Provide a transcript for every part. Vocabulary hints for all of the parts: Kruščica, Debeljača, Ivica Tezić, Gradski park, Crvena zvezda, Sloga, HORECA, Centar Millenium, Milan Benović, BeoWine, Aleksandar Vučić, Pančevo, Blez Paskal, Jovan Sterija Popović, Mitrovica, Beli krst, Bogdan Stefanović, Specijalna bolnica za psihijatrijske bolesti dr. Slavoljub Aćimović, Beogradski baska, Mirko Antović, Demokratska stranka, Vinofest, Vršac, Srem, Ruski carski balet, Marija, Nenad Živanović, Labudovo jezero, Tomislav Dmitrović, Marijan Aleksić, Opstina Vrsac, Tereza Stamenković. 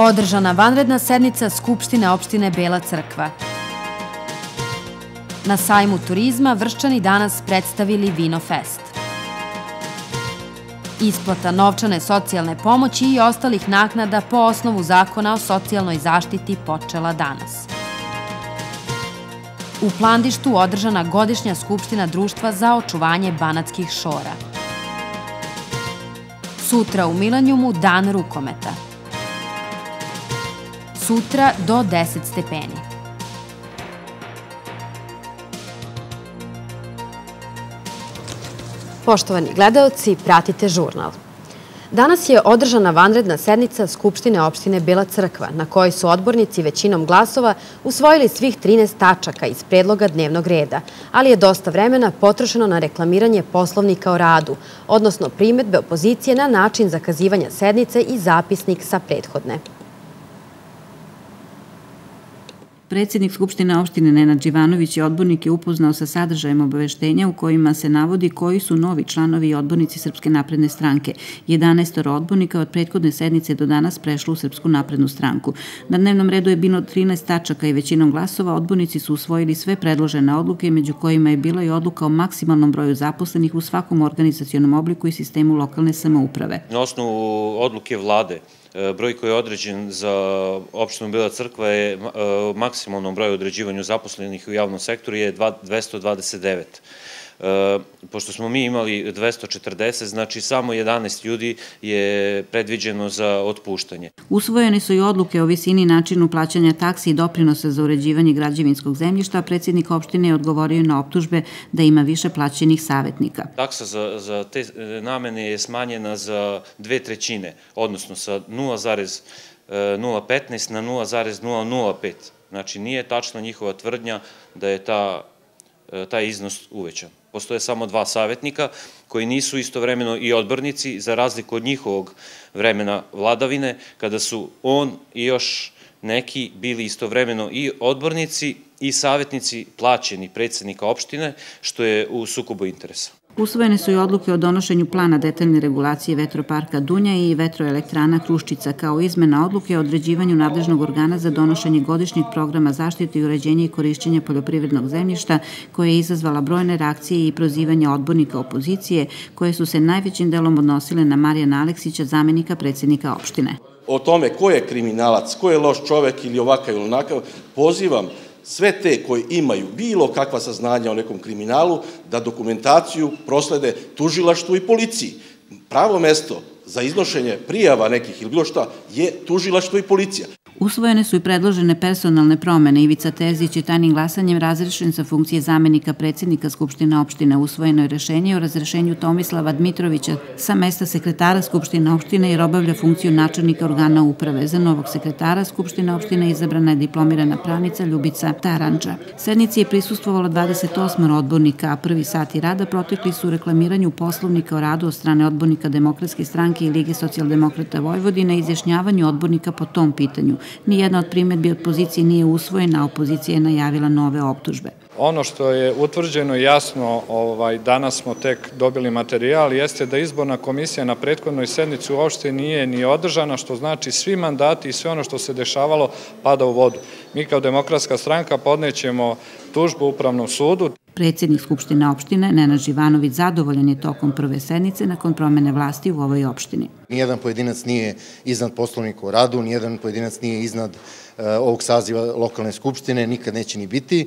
održana vanredna sednica Skupštine opštine Bela Crkva. Na sajmu turizma Vrščani danas predstavili Vinofest. Isplata novčane socijalne pomoći i ostalih naknada po osnovu zakona o socijalnoj zaštiti počela danas. U Plandištu održana godišnja skupština društva za očuvanje Banačkih šora. Sutra u Milleniumu dan rukometa. Sutra do 10 stepeni. Poštovani gledaoci, pratite žurnal. Danas je održana vanredna sednica Skupštine opštine Bela Crkva, na kojoj su odbornici većinom glasova usvojili svih 13 tačaka iz predloga dnevnog reda, ali je dosta vremena potrošeno na reklamiranje poslovnika o radu, odnosno primedbe opozicije na način zakazivanja sednice i zapisnik sa prethodne. Predsjednik Skupštine opštine Nenad Živanović je odbornike upoznao sa sadržajem obaveštenja u kojima se navodi koji su novi članovi i odbornici Srpske napredne stranke. 11 odbornika od prethodne sednice do danas prešlo u Srpsku naprednu stranku. Na dnevnom redu je bilo 13 tačaka i većinom glasova odbornici su usvojili sve predložene odluke, među kojima je bila i odluka o maksimalnom broju zaposlenih u svakom organizacionom obliku i sistemu lokalne samouprave. Na osnovu odluke vlade, broj koji je određen za opštinu Bela Crkva je maksimalnom broju određivanju zaposlenih u javnom sektoru je 229. Pošto smo mi imali 240, znači samo 11 ljudi je predviđeno za otpuštanje. Usvojene su i odluke o visini i načinu plaćanja taksi i doprinosa za uređivanje građevinskog zemljišta, a predsjednik opštine je odgovorio na optužbe da ima više plaćenih savjetnika. Taksa za te namene je smanjena za 2/3, odnosno sa 0,015 na 0,005. Znači nije tačna njihova tvrdnja da je taj iznos uvećan. Postoje samo 2 savjetnika koji nisu istovremeno i odbornici, za razliku od njihovog vremena vladavine, kada su on i još neki bili istovremeno i odbornici i savjetnici plaćeni predsjednika opštine, što je u sukobu interesa. Usvojene su i odluke o donošenju plana detaljne regulacije vetroparka Dunja i vetroelektrana Kruščica, kao izmena odluke o određivanju nadležnog organa za donošenje godišnjeg programa zaštite i uređenja i korišćenja poljoprivrednog zemljišta, koja je izazvala brojne reakcije i prozivanja odbornika opozicije, koje su se najvećim delom odnosile na Marijana Aleksića, zamenika predsjednika opštine. O tome ko je kriminalac, ko je loš čovek ili ovakav ili onakav, pozivam sve te koji imaju bilo kakva saznanja o nekom kriminalu, da dokumentaciju proslede tužilaštvu i policiji. Pravo mesto za iznošenje prijava nekih ili bilo šta je tužilaštvo i policija. Usvojene su i predložene personalne promene. Ivica Tezić je tajnim glasanjem razrešen sa funkcije zamenika predsjednika Skupštine opštine. Usvojeno je rešenje o razrešenju Tomislava Dmitrovića sa mesta sekretara Skupštine opštine, jer obavlja funkciju načelnika organa uprave. Za novog sekretara Skupštine opštine izabrana je diplomirana pravnica Ljubica Taranča. Sednici je prisustvovalo 28 odbornika, a prvi sati rada protekli su u reklamiranju poslovnika o radu od strane odbornika Demokratske stranke i Lige socijaldemokrata Vojvodine i izjašnjavanju odbornika po tom pitanju. Nijedna od primjedbi opozicije nije usvojena, a opozicija je najavila nove optužbe. Ono što je utvrđeno jasno, danas smo tek dobili materijal, jeste da izborna komisija na prethodnoj sednici uopšte nije ni održana, što znači svi mandati i sve ono što se dešavalo pada u vodu. Mi kao Demokratska stranka podnećemo tužbu Upravnom sudu. Predsjednik Skupštine opštine Nenad Živanović zadovoljan je tokom prve sednice nakon promene vlasti u ovoj opštini. Nijedan pojedinac nije iznad Poslovnika o radu, nijedan pojedinac nije iznad ovog saziva lokalne skupštine, nikad neće ni biti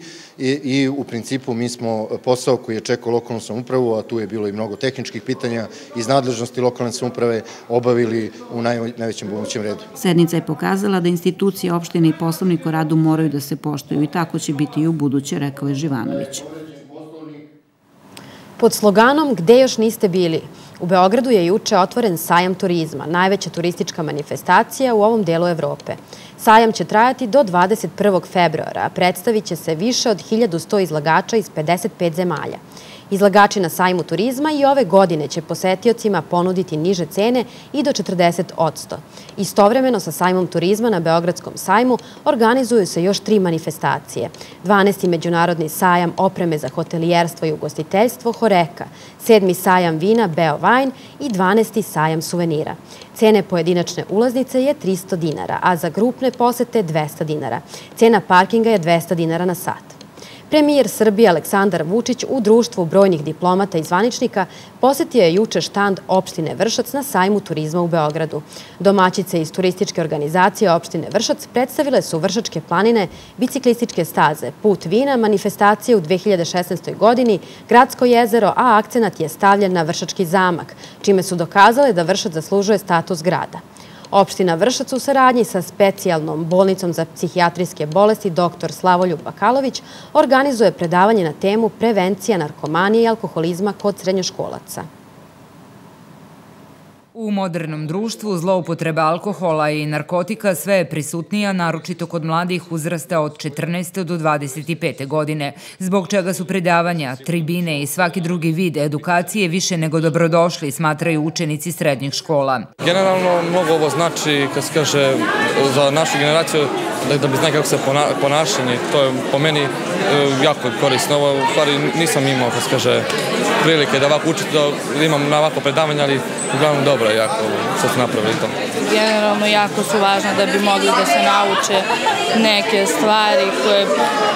i u principu mi smo posao koji je čekao lokalnu samoupravu, a tu je bilo i mnogo tehničkih pitanja iz nadležnosti lokalne samouprave, obavili u najvećem mogućem redu. Sednica je pokazala da institucije opštine i Poslovnik o radu moraju da se poštuju i tako će biti i u buduće, rekao je Živanović. Pod sloganom "Gde još niste bili", u Beogradu je juče otvoren sajam turizma, najveća turistička manifestacija u ovom delu Evrope. Sajam će trajati do 21. februara, a predstavit će se više od 1100 izlagača iz 55 zemalja. Izlagači na sajmu turizma i ove godine će posetiocima ponuditi niže cene i do 40%. Istovremeno sa sajmom turizma na Beogradskom sajmu organizuju se još 3 manifestacije. 12. međunarodni sajam opreme za hotelijerstvo i ugostiteljstvo HORECA, 7. sajam vina BeoWine i 12. sajam suvenira. Cene pojedinačne ulaznice je 300 dinara, a za grupne posete 200 dinara. Cena parkinga je 200 dinara na sat. Premijer Srbije Aleksandar Vučić u društvu brojnih diplomata i zvaničnika posetio je juče štand opštine Vršac na sajmu turizma u Beogradu. Domaćice iz turističke organizacije opštine Vršac predstavile su Vršačke planine, biciklističke staze, put vina, manifestacije u 2016. godini, Gradsko jezero, a akcenat je stavljen na Vršački zamak, čime su dokazale da Vršac zaslužuje status grada. Opština Vršac u saradnji sa Specijalnom bolnicom za psihijatrijske bolesti dr. Slavoljub Aćimović organizuje predavanje na temu prevencija narkomanije i alkoholizma kod srednjoškolaca. U modernom društvu zloupotreba alkohola i narkotika sve je prisutnija, naročito kod mladih uzrasta od 14. do 25. godine, zbog čega su predavanja, tribine i svaki drugi vid edukacije više nego dobrodošli, smatraju učenici srednjih škola. Generalno, mnogo ovo znači, kad se kaže, za našu generaciju, da bi znali kako se ponašanje, to je po meni jako korisno. Ovo, u stvari, nisam imao, kad se kaže, prilike da ovako učiti, da imam na ovako predavanja, ali uglavnom dobro je jako što su napravili to. Generalno jako su važne da bi mogli da se nauče neke stvari koje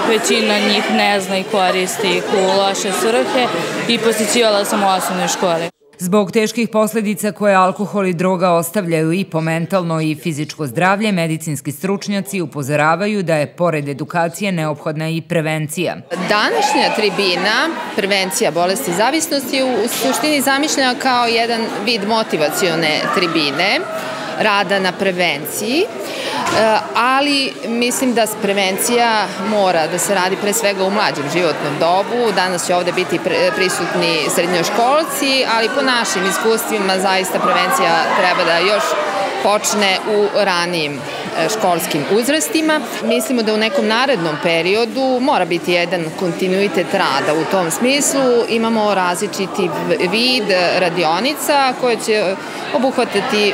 većina njih ne zna i koristi u loše svrhe i posjećivala sam u osnovnoj školi. Zbog teških posljedica koje alkohol i droga ostavljaju i po mentalno i fizičko zdravlje, medicinski stručnjaci upozoravaju da je pored edukacije neophodna i prevencija. Današnja tribina, prevencija bolesti zavisnosti, u suštini zamišljena kao jedan vid motivacione tribine, rada na prevenciji, ali mislim da prevencija mora da se radi pre svega u mlađem životnom dobu. Danas će ovde biti prisutni srednjoškolci, ali po našim iskustvima zaista prevencija treba da još počne u ranijim školskim uzrastima. Mislimo da u nekom narednom periodu mora biti jedan kontinuitet rada u tom smislu. Imamo različiti vid radionica koje će obuhvatati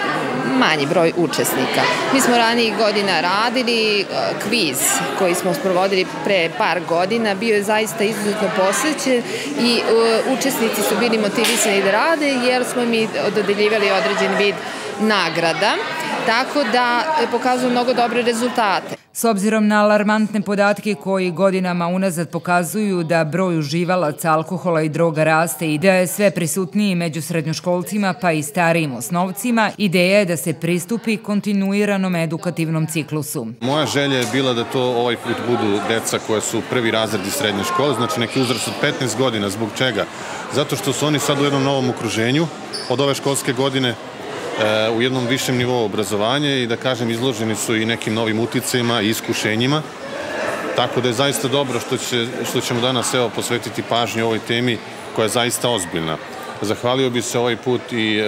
manji broj učesnika. Mi smo ranijih godina radili kviz koji smo sprovodili pre par godina, bio je zaista izuzetno posećen i učesnici su bili motivisani da rade jer smo mi dodeljivali određen vid nagrada, tako da pokazuju mnogo dobre rezultate. S obzirom na alarmantne podatke koji godinama unazad pokazuju da broj uživalaca alkohola i droga raste i da je sve prisutniji među srednjoškolcima pa i starijim osnovcima, ideja je da se pristupi kontinuiranom edukativnom ciklusu. Moja želja je bila da to ovaj put budu deca koja su prvi razredi srednje škole, znači neki uzrast od 15 godina, zbog čega? Zato što su oni sad u jednom novom okruženju od ove školske godine, u jednom višem nivou obrazovanja i da kažem izloženi su i nekim novim uticajima i iskušenjima. Tako da je zaista dobro što ćemo danas posvetiti pažnju ovoj temi koja je zaista ozbiljna. Zahvalio bi se ovaj put i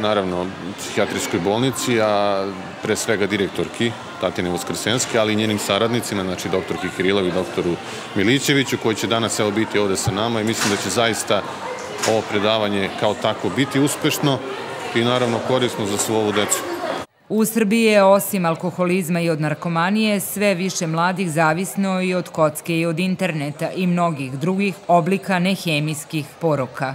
naravno psihijatrijskoj bolnici, a pre svega direktorki Tatjane Voskresenske, ali i njenim saradnicima, znači doktorki Kirilov i doktoru Milićeviću, koji će danas biti ovde sa nama i mislim da će zaista ovo predavanje kao tako biti uspešno i naravno korisno za svu ovu decu. U Srbiji je osim alkoholizma i od narkomanije sve više mladih zavisno i od kocke i od interneta i mnogih drugih oblika nehemijskih poroka.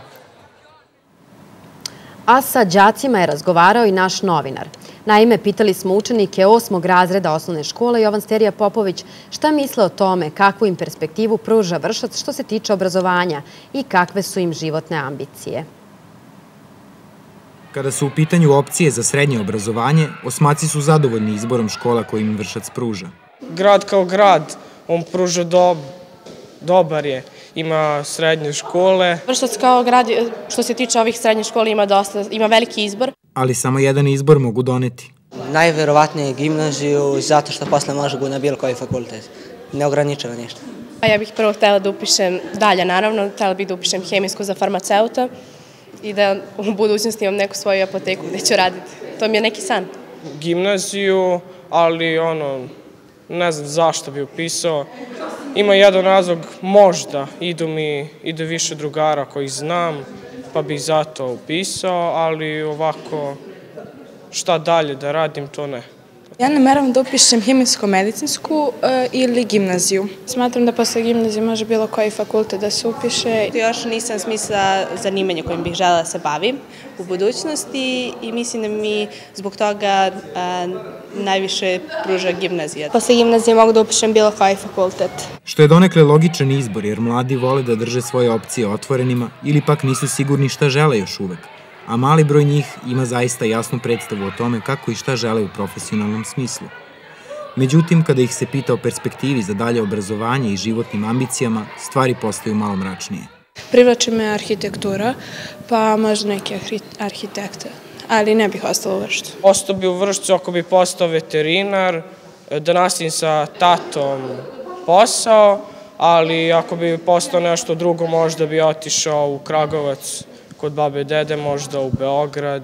A sa đacima je razgovarao i naš novinar. Naime, pitali smo učenike 8. razreda osnovne škole Jovan Sterija Popović šta misle o tome kakvu im perspektivu pruža Vršac što se tiče obrazovanja i kakve su im životne ambicije. Kada su u pitanju opcije za srednje obrazovanje, osmaci su zadovoljni izborom škola kojim im Vršac pruža. Grad kao grad, on pruža dobar je, ima srednje škole. Vršac kao grad, što se tiče ovih srednjih škola, ima veliki izbor. Ali samo jedan izbor mogu doneti. Najverovatnije je gimnaziju, zato što posle može go na bilo koji fakultet. Ne ograničava ništa. Ja bih prvo htjela da upišem dalje, naravno, htjela bih da upišem hemijsku za farmaceuta i da u budućnosti imam neku svoju apoteku gdje ću raditi. To mi je neki san. Gimnaziju, ali ne znam zašto bi upisao. Ima jedan razlog, možda idu više drugara koji znam, pa bih zato upisao, ali ovako šta dalje da radim, to ne. Ja nameravam da upišem hemijsko-medicinsku ili gimnaziju. Smatram da posle gimnazije može bilo koji fakultet da se upiše. Još nisam smislila zanimanje kojim bih želela da se bavim u budućnosti i mislim da mi zbog toga najviše pruža gimnazija. Posle gimnazije mogu da upišem bilo koji fakultet. Što je donekle logičan izbor jer mladi vole da drže svoje opcije otvorenima ili pak nisu sigurni šta žele još uvek. A mali broj njih ima zaista jasnu predstavu o tome kako i šta žele u profesionalnom smislu. Međutim, kada ih se pita o perspektivi za dalje obrazovanje i životnim ambicijama, stvari postaju malo mračnije. Privlači me arhitektura, pa možda neki arhitekta, ali ne bih ostala u Vršcu. Ostao bi u Vršcu ako bi postao veterinar, da nastavim sa tatom posao, ali ako bi postao nešto drugo, možda bi otišao u Kragujevac, kod babe i dede, možda u Beograd,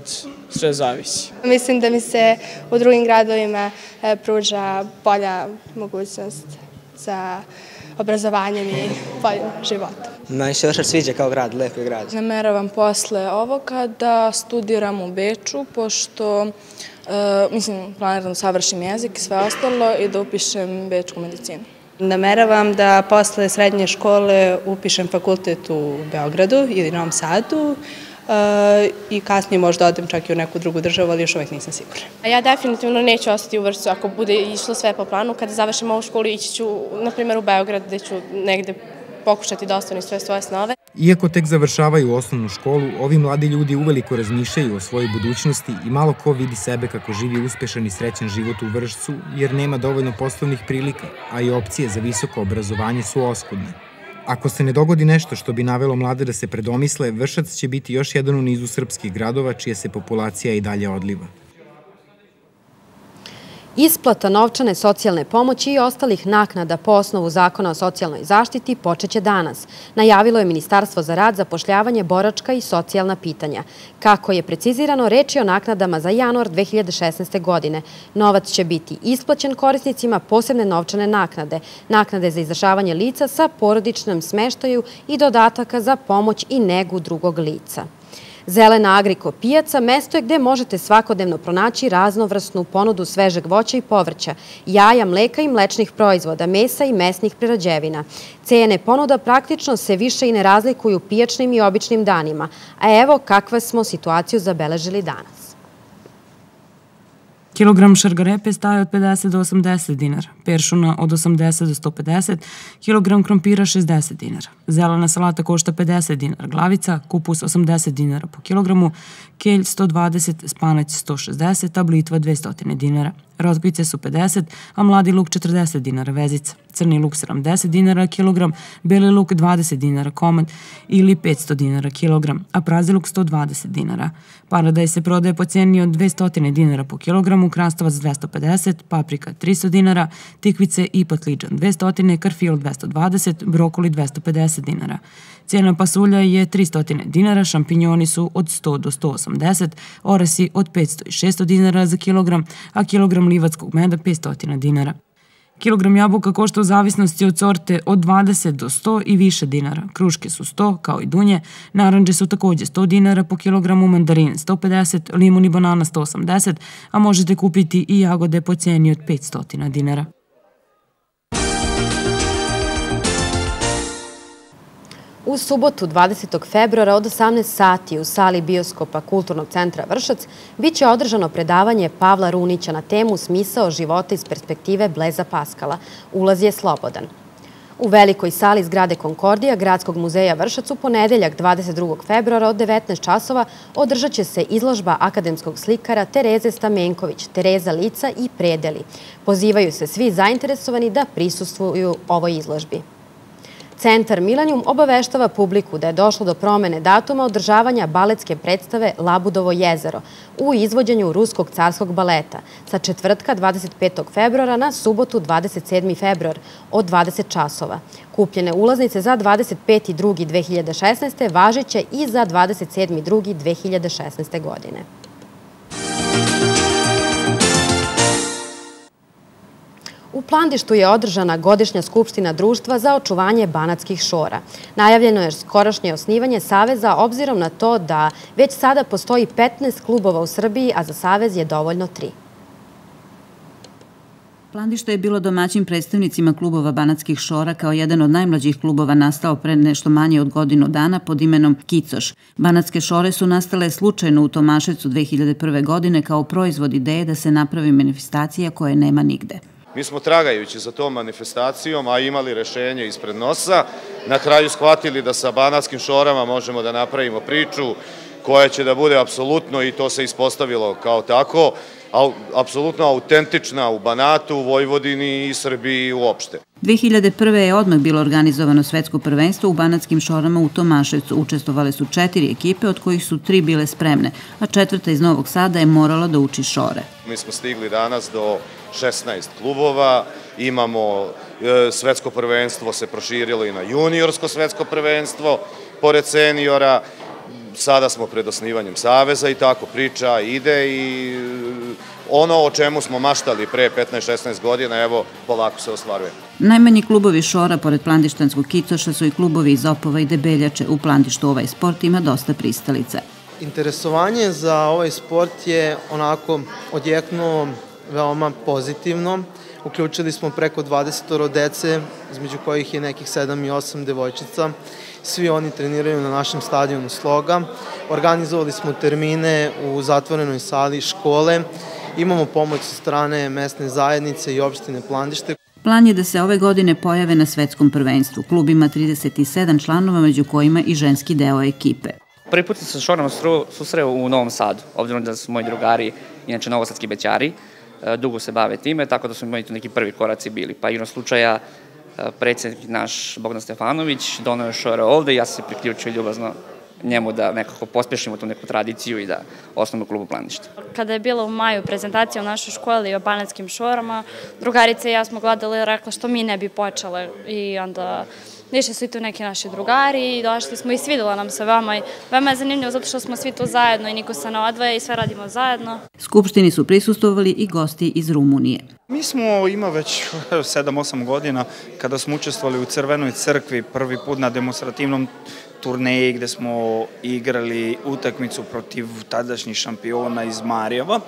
sve zavisi. Mislim da mi se u drugim gradovima pruža bolja mogućnost za obrazovanje i boljim životom. Meni se Vršac sviđa kao grad, lepo je grad. Nameravam posle ovoga da studiram u Beču, pošto planiram da savršim jezik i sve ostalo i da upišem bečku medicinu. Nameravam da posle srednje škole upišem fakultet u Beogradu ili Novom Sadu i kasnije možda odem čak i u neku drugu državu, ali još uvek nisam sigurna. Ja definitivno neću ostati u Vršcu ako bude išlo sve po planu. Kada završim ovu školu ići ću, na primjer, u Beograd gde ću negde pokušati da ostvarim sve svoje snove. Iako tek završavaju osnovnu školu, ovi mladi ljudi uveliko razmišljaju o svojoj budućnosti i malo ko vidi sebe kako živi uspešan i srećan život u Vršcu, jer nema dovoljno poslovnih prilika, a i opcije za visoko obrazovanje su oskudne. Ako se ne dogodi nešto što bi navelo mlade da se predomisle, Vršac će biti još jedan u nizu srpskih gradova čija se populacija i dalje odliva. Isplata novčane socijalne pomoći i ostalih naknada po osnovu Zakona o socijalnoj zaštiti počeće danas. Najavilo je Ministarstvo za rad, zapošljavanje, boračka i socijalna pitanja. Kako je precizirano, reč je o naknadama za januar 2016. godine. Novac će biti isplaćen korisnicima posebne novčane naknade, naknade za izdržavanje lica sa porodičnom smeštaju i dodataka za pomoć i negu drugog lica. Zelena Agriko pijaca mesto je gde možete svakodnevno pronaći raznovrsnu ponudu svežeg voća i povrća, jaja, mleka i mlečnih proizvoda, mesa i mesnih prerađevina. Cene ponuda praktično se više i ne razlikuju pijačnim i običnim danima, a evo kakva smo situaciju zabeležili danas. Kilogram šargarepe staje od 50 do 80 dinara, peršuna od 80 do 150, kilogram krompira 60 dinara. Zelena salata košta 50 dinara, glavica, kupus 80 dinara po kilogramu, kelj 120, spanać 160, a blitva 200 dinara. Rozbice su 50, a mladi luk 40 dinara vezica, crni luk 70 dinara kilogram, beli luk 20 dinara komad ili 500 dinara kilogram, a prazi luk 120 dinara. Paradaj se prodaje po cijeni od 200 dinara po kilogramu, krastavac 250, paprika 300 dinara, tikvice i patliđan 200, karfil 220, brokoli 250 dinara. Cijena pasulja je 300 dinara, šampinjoni su od 100 do 180, orasi od 500 i 600 dinara za kilogram, a kilogram livatskog meda 500 dinara. Kilogram jabuka košta u zavisnosti od sorte od 20 do 100 i više dinara. Kruške su 100, kao i dunje, naranđe su također 100 dinara po kilogramu, mandarine 150, limun i banana 180, a možete kupiti i jagode po cijeni od 500 dinara. U subotu 20. februara od 18 sati u sali bioskopa Kulturnog centra Vršac biće održano predavanje Pavla Runića na temu Smisao života iz perspektive Bleza Paskala. Ulaz je slobodan. U velikoj sali zgrade Konkordija Gradskog muzeja Vršac u ponedeljak 22. februara od 19 časova održat će se izložba akademskog slikara Tereze Stamenković, Tereza lica i predeli. Pozivaju se svi zainteresovani da prisustvuju ovoj izložbi. Centar Millenium obaveštava publiku da je došlo do promene datuma održavanja baletske predstave Labudovo jezero u izvođenju Ruskog carskog baleta sa četvrtka 25. februara na subotu 27. februar od 20 časova. Kupljene ulaznice za 25.2.2016. važiće i za 27.2.2016. godine. U Plandištu je održana godišnja skupština društva za očuvanje Banačkih šora. Najavljeno je skorašnje osnivanje saveza obzirom na to da već sada postoji 15 klubova u Srbiji, a za savez je dovoljno 3. Plandište je bilo domaćim predstavnicima klubova Banačkih šora kao jedan od najmlađih klubova nastao pre nešto manje od godinu dana pod imenom Kicoš. Banačke šore su nastale slučajno u Tomaševcu 2001. godine kao proizvod ideje da se napravi manifestacija koje nema nigde. Mi smo tragajući za tom manifestacijom, a imali rešenje ispred nosa, na kraju shvatili da sa Banačkim šorama možemo da napravimo priču koja će da bude apsolutno, i to se ispostavilo kao tako, apsolutno autentična u Banatu, u Vojvodini i Srbiji uopšte. 2001. je odmah bilo organizovano svetsko prvenstvo u Banačkim šorama u Tomaševcu. Učestvovale su 4 ekipe, od kojih su 3 bile spremne, a 4. iz Novog Sada je morala da uči šore. Mi smo stigli danas do 16 klubova, imamo svetsko prvenstvo, se proširilo i na juniorsko svetsko prvenstvo, pored seniora. Sada smo pred osnivanjem saveza i tako priča ide, i ono o čemu smo maštali pre 15-16 godina, evo, polako se ostvaruje. Najmanji klubovi šora, pored plandištanskog Kicoša, su i klubovi iz Opova i Debeljače. U Plandištu ovaj sport ima dosta pristalica. Interesovanje za ovaj sport je onako odjeknuo veoma pozitivno. Uključili smo preko 20 dece, između kojih je nekih 7 i 8 devojčica. Svi oni treniraju na našem stadionu Sloga. Organizovali smo termine u zatvorenoj sali škole. Imamo pomoć sa strane mesne zajednice i opštine Plandište. Plan je da se ove godine pojave na svetskom prvenstvu. Klub ima 37 članova, među kojima i ženski deo ekipe. Prvi put sam se šorama susreo u Novom Sadu, obzirom da su moji drugari, inače novosadski bećari, dugo se bave time, tako da su mi tu neki prvi koraci bili. Pa jednog slučaja predsjednik naš Bogdan Stefanović donao je šore ovde i ja sam se priključio ljubazno njemu da nekako pospešimo tu neku tradiciju i da osnovimo klub u Plandištu. Kada je bila u maju prezentacija u našoj školi o Banačkim šorama, drugarice i ja smo gledali i rekla što mi ne bi počele, i onda više su i tu neki naši drugari i došli smo i svidjela nam se veoma. Veoma je zanimljivo zato što smo svi tu zajedno i niko se ne odvaja i sve radimo zajedno. Skupštini su prisustvovali i gosti iz Rumunije. Mi smo, ima već 7-8 godina, kada smo učestvovali u Crvenoj crkvi prvi put na demonstrativnom turneji gde smo igrali utakmicu protiv tadašnjih šampiona iz Marijeva.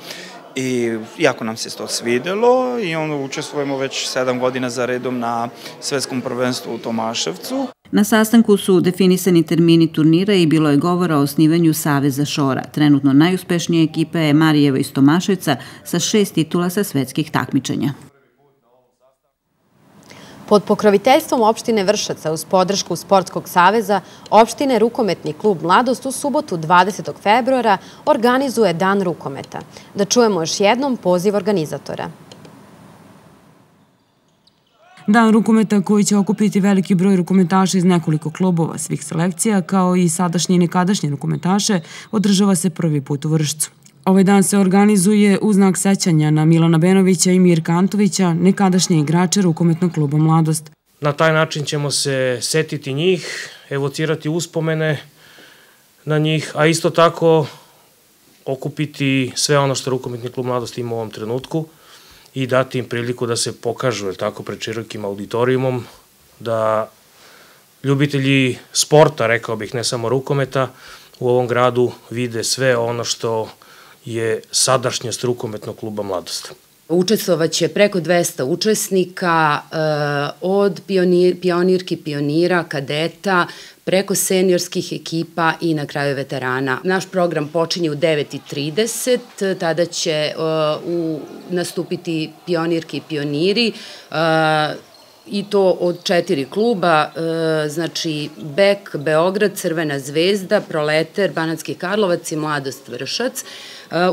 I jako nam se to svidelo i onda učestvujemo već 7 godina za redom na svetskom prvenstvu u Tomaševcu. Na sastanku su definisani termini turnira i bilo je govora o osnivanju Saveza šora. Trenutno najuspešnija ekipa je Marijeva iz Tomaševca sa 6 titula sa svetskih takmičenja. Pod pokroviteljstvom opštine Vršaca uz podršku Sportskog saveza, opštine Rukometni klub Mladost u subotu 20. februara organizuje Dan rukometa. Da čujemo još jednom poziv organizatora. Dan rukometa koji će okupiti veliki broj rukometaša iz nekoliko klubova svih selekcija, kao i sadašnje i nekadašnje rukometaše, održava se prvi put u Vršcu. Ovaj dan se organizuje u znak sećanja na Milana Benovića i Mirka Antovića, nekadašnje igrače Rukometnog kluba Mladost. Na taj način ćemo se setiti njih, evocirati uspomene na njih, a isto tako okupiti sve ono što Rukometni klub Mladost ima u ovom trenutku i dati im priliku da se pokažu tako pred širokim auditorijumom, da ljubitelji sporta, rekao bih, ne samo rukometa, u ovom gradu vide sve ono što je sadašnjost Rukometnog kluba Mladost. Učestvovaće preko 200 učesnika, od pionirki, pionira, kadeta, preko seniorskih ekipa i na kraju veterana. Naš program počinje u 9:30, tada će nastupiti pionirki i pioniri, i to od 4 kluba, znači BEK, Beograd, Crvena zvezda, Proleter, Banatski Karlovac i Mladost Vršac.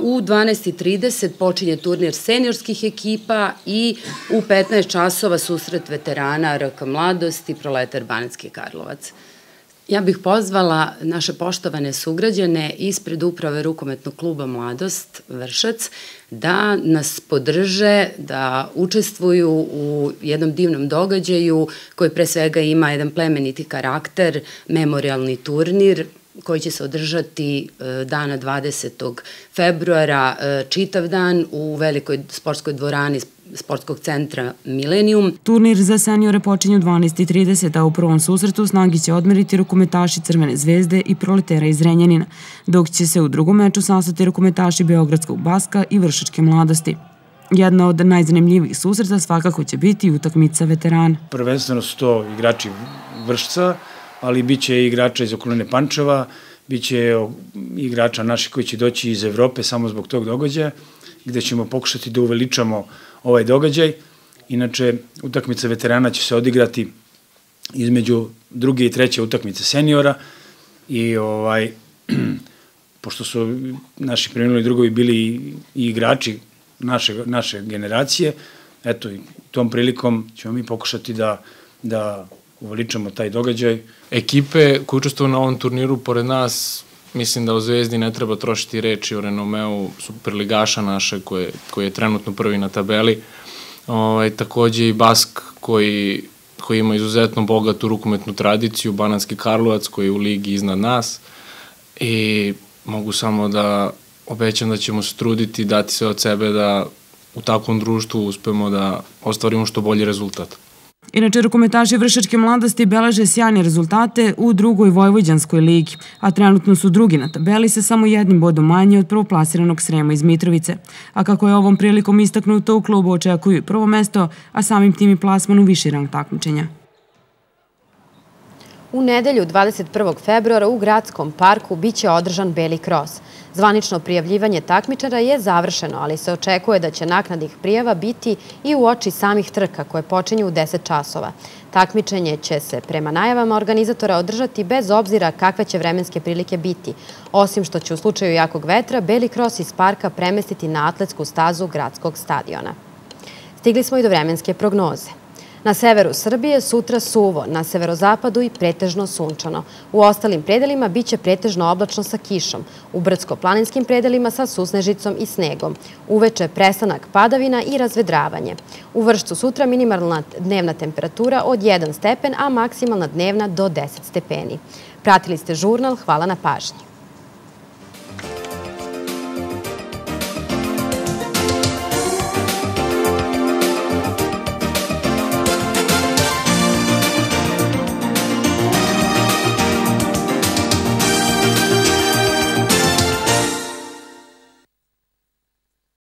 U 12:30 počinje turnir seniorskih ekipa i u 15 časova susret veterana RK Mladost i Proleter Banatski Karlovac. Ja bih pozvala naše poštovane sugrađane ispred uprave Rukometnog kluba Mladost Vršac da nas podrže, da učestvuju u jednom divnom događaju koji pre svega ima jedan plemeniti karakter, memorialni turnir koji će se održati dana 20. februara, čitav dan u velikoj sportskoj dvorani sportskog centra Millenium. Turnir za seniore počinje u 12:30, a u prvom susretu snage će odmeriti rukometaši Crvene zvezde i Proletera iz Renjanina, dok će se u drugom meču sastati rukometaši Beogradskog Baska i Vršačke Mladosti. Jedna od najzanimljivijih susreta svakako će biti utakmica veterana. Prvenstveno su to igrači Vršca, ali bit će i igrača iz okoline Pančeva, bit će igrača naši koji će doći iz Evrope samo zbog tog događaja, gde ćemo pokušati da uveličamo ovaj događaj. Inače, utakmica veterana će se odigrati između druge i treće utakmice seniora i pošto su naši preminuli drugovi bili i igrači naše generacije, eto, tom prilikom ćemo mi pokušati da uveličamo taj događaj. Ekipe koje učestvuju na ovom turniru pored nas, mislim da o Zvezdi ne treba trošiti reči, o renomeu superligaša naše koji je trenutno prvi na tabeli. Također i Bask koji ima izuzetno bogatu rukometnu tradiciju, Banatski Karlovac koji je u ligi iznad nas i mogu samo da obećam da ćemo se truditi i dati sve od sebe da u takvom društvu uspemo da ostvarimo što bolji rezultat. Inače, rukometaši Vršačke Mladosti beleže sjajne rezultate u drugoj vojvođanskoj ligi, a trenutno su drugi na tabeli sa samo jednim bodom manje od prvoplasiranog Srema iz Mitrovice. A kako je ovom prilikom istaknuto, u klubu očekuju i prvo mesto, a samim tim i plasman u viši rang takmičenja. U nedelju 21. februara u gradskom parku biće održan Beli kros. Zvanično prijavljivanje takmičara je završeno, ali se očekuje da će naknadnih prijava biti i u oči samih trka koje počinju u 10 časova. Takmičenje će se prema najavama organizatora održati bez obzira kakve će vremenske prilike biti, osim što će u slučaju jakog vetra Beli kros iz parka premestiti na atletsku stazu gradskog stadiona. Stigli smo i do vremenske prognoze. Na severu Srbije sutra suvo, na severozapadu i pretežno sunčano. U ostalim predelima biće pretežno oblačno sa kišom, u brdsko-planinskim predelima sa susnežicom i snegom. Uveče prestanak padavina i razvedravanje. U Vršcu sutra minimalna dnevna temperatura od 1 stepen, a maksimalna dnevna do 10 stepeni. Pratili ste žurnal, hvala na pažnji.